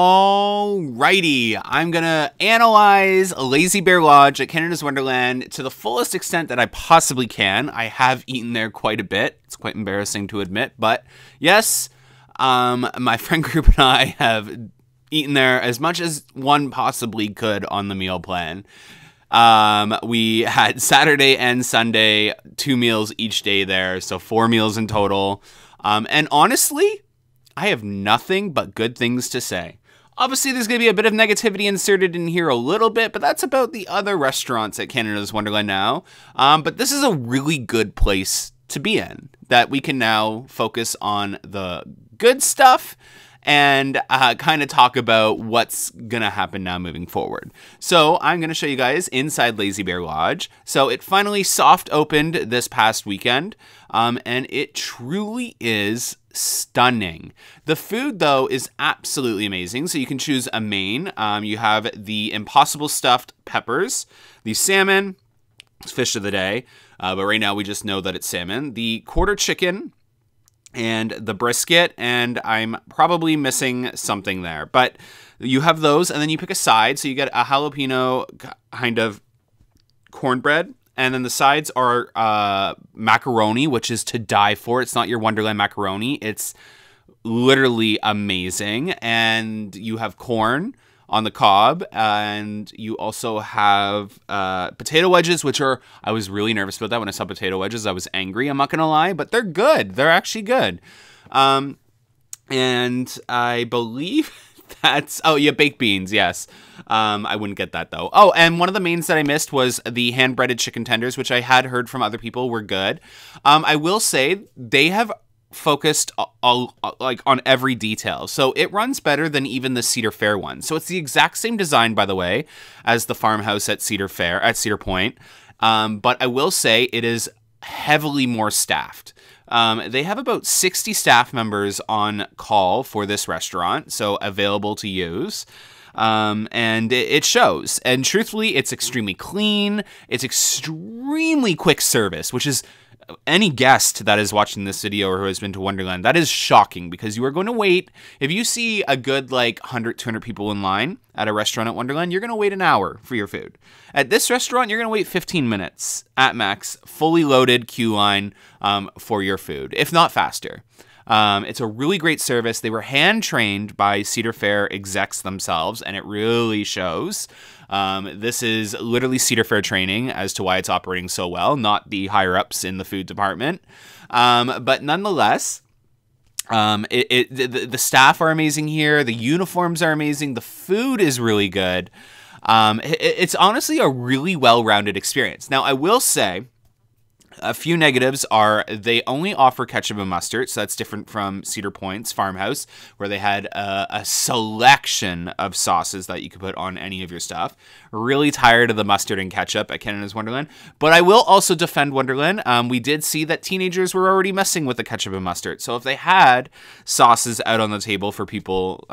Alrighty, I'm gonna analyze Lazy Bear Lodge at Canada's Wonderland to the fullest extent that I possibly can. I have eaten there quite a bit. It's quite embarrassing to admit, but yes, my friend group and I have eaten there as much as one possibly could on the meal plan. We had Saturday and Sunday, 2 meals each day there, so 4 meals in total. And honestly, I have nothing but good things to say. Obviously, there's going to be a bit of negativity inserted in here a little bit, but that's about the other restaurants at Canada's Wonderland now. But this is a really good place to be in, that we can now focus on the good stuff and kind of talk about what's going to happen now moving forward. So I'm going to show you guys inside Lazy Bear Lodge. So it finally soft opened this past weekend, and it truly is stunning. The food, though, is absolutely amazing. So you can choose a main. You have the impossible stuffed peppers, the salmon, it's fish of the day, but right now we just know that it's salmon, the quarter chicken, and the brisket, and I'm probably missing something there. But you have those, and then you pick a side. So you get a jalapeno kind of cornbread. And then the sides are macaroni, which is to die for. It's not your Wonderland macaroni. It's literally amazing. And you have corn on the cob. And you also have potato wedges, which are... I was really nervous about that when I saw potato wedges. I was angry. I'm not going to lie. But they're good. They're actually good. And I believe... That's, oh yeah, baked beans, yes. I wouldn't get that though. Oh, and one of the mains that I missed was the hand-breaded chicken tenders, which I had heard from other people were good. I will say they have focused like on every detail. So it runs better than even the Cedar Fair one. So it's the exact same design, by the way, as the farmhouse at Cedar Fair, at Cedar Point. But I will say it is heavily more staffed. They have about 60 staff members on call for this restaurant, so available to use, and it shows. And truthfully, it's extremely clean. It's extremely quick service, which is any guest that is watching this video or who has been to Wonderland, that is shocking, because you are going to wait. If you see a good like 100, 200 people in line at a restaurant at Wonderland, you're going to wait an hour for your food. At this restaurant, you're going to wait 15 minutes at max, fully loaded queue line for your food, if not faster. It's a really great service. They were hand-trained by Cedar Fair execs themselves, and it really shows. This is literally Cedar Fair training as to why it's operating so well, not the higher-ups in the food department. But nonetheless, the staff are amazing here. The uniforms are amazing. The food is really good. It's honestly a really well-rounded experience. Now, I will say... a few negatives are they only offer ketchup and mustard, so that's different from Cedar Point's farmhouse, where they had a selection of sauces that you could put on any of your stuff. Really tired of the mustard and ketchup at Canada's Wonderland. But I will also defend Wonderland. We did see that teenagers were already messing with the ketchup and mustard, so if they had sauces out on the table for people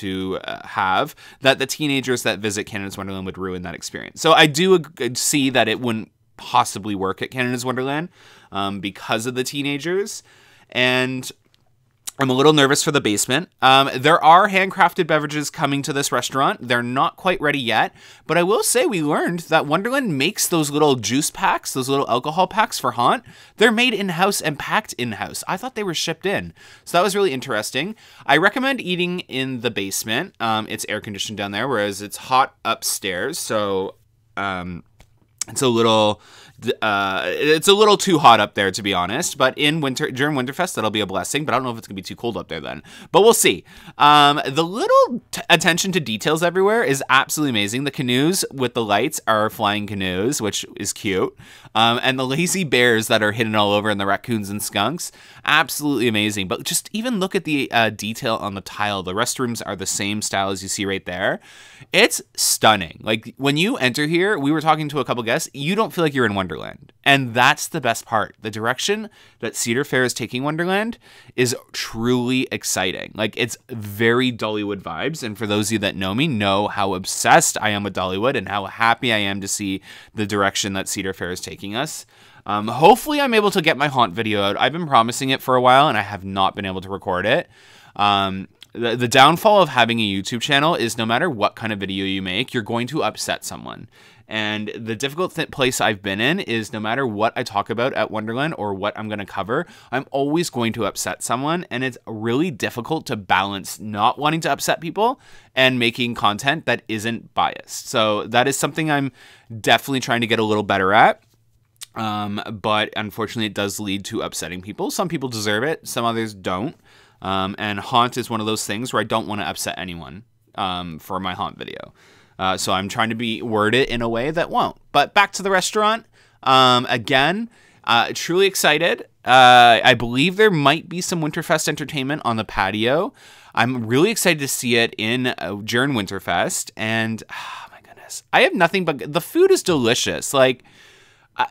to have, that the teenagers that visit Canada's Wonderland would ruin that experience. So I do see that it wouldn't possibly work at Canada's Wonderland because of the teenagers, and I'm a little nervous for the basement. There are handcrafted beverages coming to this restaurant. They're not quite ready yet, but I will say we learned that Wonderland makes those little juice packs, those little alcohol packs for Haunt. They're made in-house and packed in-house. I thought they were shipped in. So that was really interesting. I recommend eating in the basement. It's air-conditioned down there, whereas it's hot upstairs, so... it's a little too hot up there, to be honest, but in winter, during Winterfest, that'll be a blessing, but I don't know if it's gonna be too cold up there then, but we'll see. The little attention to details everywhere is absolutely amazing. The canoes with the lights are flying canoes, which is cute. And the lazy bears that are hidden all over, and the raccoons and skunks, absolutely amazing. But just even look at the detail on the tile. The restrooms are the same style as you see right there. It's stunning. Like, when you enter here, we were talking to a couple guests, you don't feel like you're in Wonderland. And that's the best part. The direction that Cedar Fair is taking Wonderland is truly exciting. Like, it's very Dollywood vibes. And for those of you that know me, know how obsessed I am with Dollywood and how happy I am to see the direction that Cedar Fair is taking us. Hopefully I'm able to get my Haunt video out. I've been promising it for a while and I have not been able to record it. The downfall of having a YouTube channel is no matter what kind of video you make, you're going to upset someone. And the difficult place I've been in is no matter what I talk about at Wonderland or what I'm going to cover, I'm always going to upset someone. And it's really difficult to balance not wanting to upset people and making content that isn't biased. So that is something I'm definitely trying to get a little better at. But unfortunately, it does lead to upsetting people. Some people deserve it. Some others don't. And haunt is one of those things where I don't want to upset anyone for my haunt video. So I'm trying to be worded in a way that won't. But back to the restaurant. Again, truly excited. I believe there might be some Winterfest entertainment on the patio. I'm really excited to see it during Winterfest. And oh my goodness, I have nothing but the food is delicious. Like I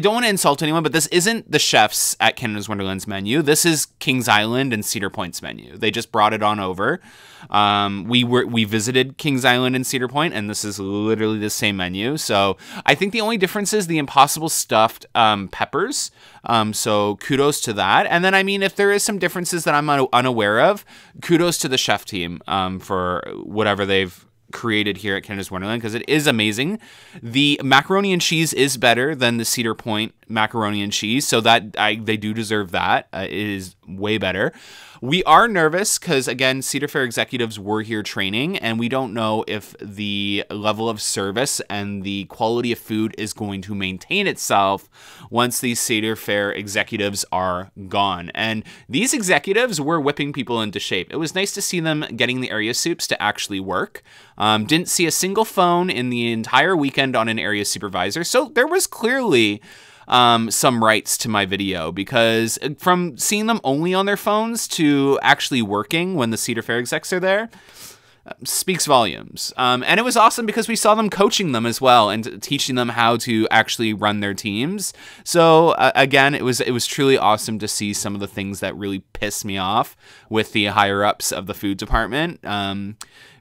don't want to insult anyone, but this isn't the chefs at Canada's Wonderland's menu. This is Kings Island and Cedar Point's menu. They just brought it on over. We visited Kings Island and Cedar Point, and this is literally the same menu. So I think the only difference is the Impossible stuffed peppers. So kudos to that. And then, I mean, if there is some differences that I'm unaware of, kudos to the chef team for whatever they've created here at Canada's Wonderland, because it is amazing. The macaroni and cheese is better than the Cedar Point macaroni and cheese, so that they do deserve that. It is way better. We are nervous because, again, Cedar Fair executives were here training, and we don't know if the level of service and the quality of food is going to maintain itself once these Cedar Fair executives are gone. And these executives were whipping people into shape. It was nice to see them getting the area soups to actually work. Didn't see a single phone in the entire weekend on an area supervisor, so there was clearly some rights to my video, because from seeing them only on their phones to actually working when the Cedar Fair execs are there speaks volumes. And it was awesome because we saw them coaching them as well and teaching them how to actually run their teams. So again, it was truly awesome to see some of the things that really pissed me off with the higher ups of the food department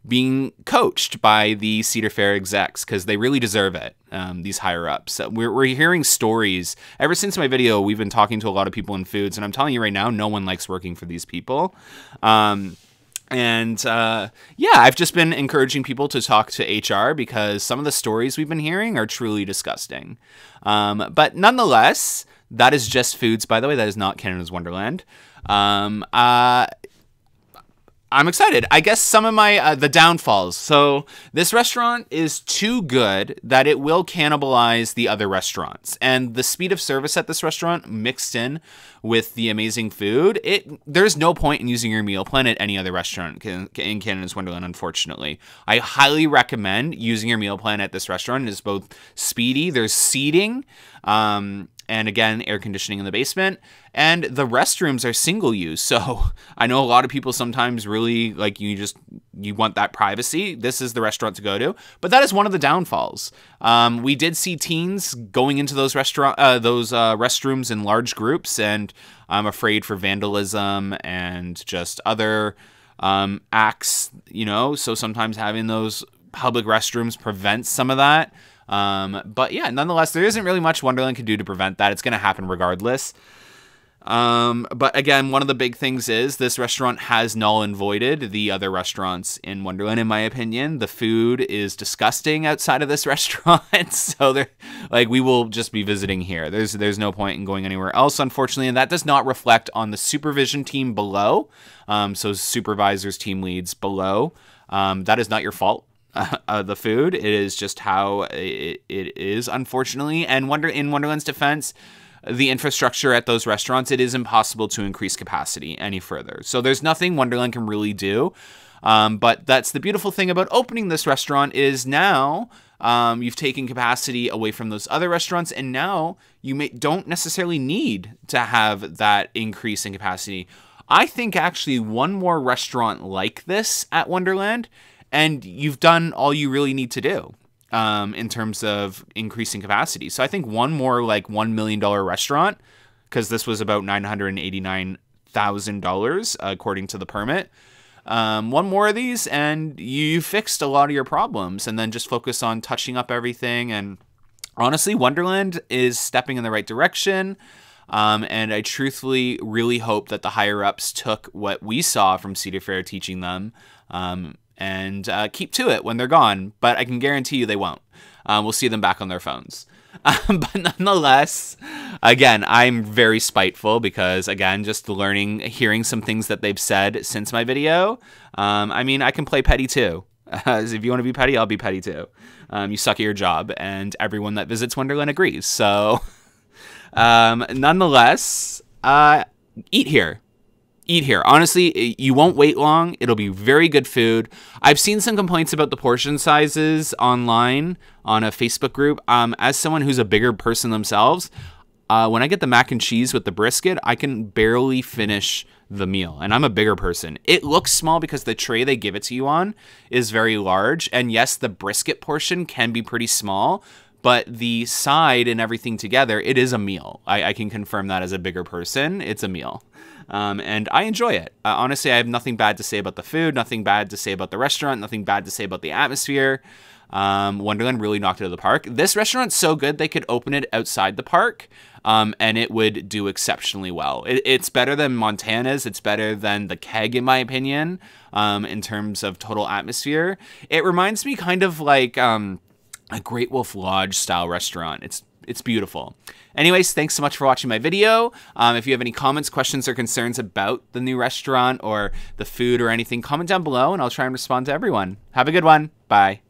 being coached by the Cedar Fair execs, because they really deserve it, these higher-ups. We're hearing stories. Ever since my video, we've been talking to a lot of people in foods, and I'm telling you right now, no one likes working for these people. Yeah, I've just been encouraging people to talk to HR, because some of the stories we've been hearing are truly disgusting. But nonetheless, that is just foods, by the way. That is not Canada's Wonderland. I'm excited. I guess some of my, the downfalls. So this restaurant is too good that it will cannibalize the other restaurants, and the speed of service at this restaurant mixed in with the amazing food. There's no point in using your meal plan at any other restaurant in Canada's Wonderland, unfortunately. I highly recommend using your meal plan at this restaurant. It is both speedy. There's seating. And again, air conditioning in the basement, and the restrooms are single use. So I know a lot of people sometimes really like, you want that privacy. This is the restaurant to go to, but that is one of the downfalls. We did see teens going into those restrooms in large groups, and I'm afraid for vandalism and just other acts, you know, so sometimes having those public restrooms prevents some of that. But yeah, nonetheless, there isn't really much Wonderland can do to prevent that. It's going to happen regardless. But again, one of the big things is this restaurant has null and voided the other restaurants in Wonderland, in my opinion. The food is disgusting outside of this restaurant. So like, we will just be visiting here. There's no point in going anywhere else, unfortunately. And that does not reflect on the supervision team below. So supervisors, team leads below. That is not your fault. The food, it is just how it is, unfortunately. And in Wonderland's defense, the infrastructure at those restaurants, it is impossible to increase capacity any further. So there's nothing Wonderland can really do. But that's the beautiful thing about opening this restaurant is now you've taken capacity away from those other restaurants, and now you don't necessarily need to have that increase in capacity. I think actually one more restaurant like this at Wonderland, and you've done all you really need to do in terms of increasing capacity. So I think one more like $1 million restaurant, because this was about $989,000 according to the permit. One more of these and you fixed a lot of your problems, and then just focus on touching up everything. And honestly, Wonderland is stepping in the right direction. And I truthfully really hope that the higher-ups took what we saw from Cedar Fair teaching them and keep to it when they're gone, but I can guarantee you they won't. We'll see them back on their phones. But nonetheless, again, I'm very spiteful because, again, just hearing some things that they've said since my video. I mean, I can play petty too. If you want to be petty, I'll be petty too. You suck at your job, and everyone that visits Wonderland agrees. So, nonetheless, eat here. Eat here. Honestly, you won't wait long. It'll be very good food. I've seen some complaints about the portion sizes online on a Facebook group. As someone who's a bigger person themselves, when I get the mac and cheese with the brisket, I can barely finish the meal, and I'm a bigger person. It looks small because the tray they give it to you on is very large, and yes, the brisket portion can be pretty small, but the side and everything together, it is a meal. I can confirm that as a bigger person, it's a meal. And I enjoy it. Honestly, I have nothing bad to say about the food, nothing bad to say about the restaurant, nothing bad to say about the atmosphere. Wonderland really knocked it out of the park. This restaurant's so good, they could open it outside the park, and it would do exceptionally well. It's better than Montana's. It's better than The Keg, in my opinion, in terms of total atmosphere. It reminds me kind of like a Great Wolf Lodge style restaurant. It's beautiful. Anyways, thanks so much for watching my video. If you have any comments, questions, or concerns about the new restaurant or the food or anything, comment down below and I'll try and respond to everyone. Have a good one. Bye.